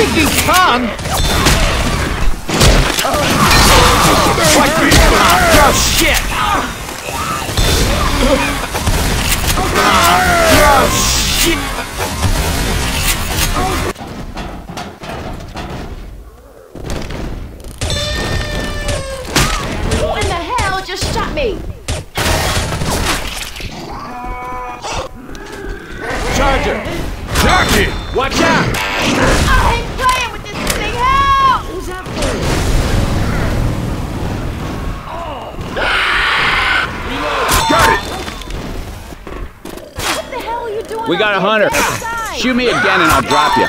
Freaky Khan! Oh shit! Oh shit! What in the hell just shot me? Charger! Jackie! Watch out! I ain't playing with this thing! Help! Who's that for? Oh. Got it! What the hell are you doing? We got a hunter. Shoot me again and I'll drop you.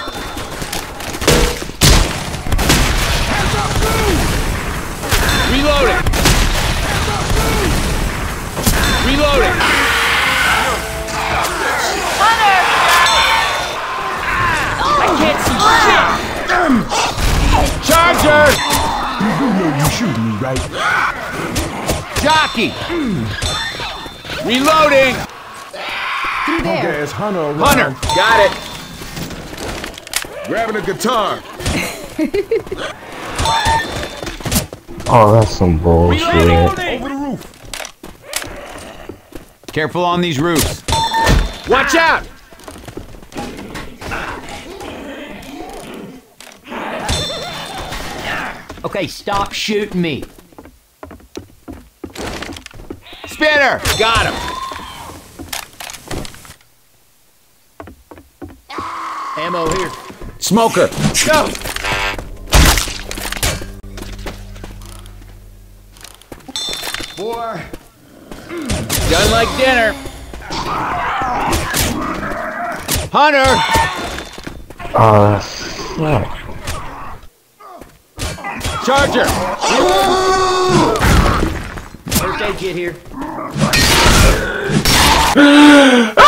Reloading! Reloading! Charger! You do know you shoot me, right? Jockey! Reloading! There. Hunter! Got it! Grabbing a guitar! Oh, that's some bullshit. Reloading. Over the roof! Careful on these roofs. Watch out! Okay, stop shooting me. Spinner! Got him. Ammo here. Smoker. Go! Boy. Done like dinner. Hunter! Wow. Charger! Birthday kid here.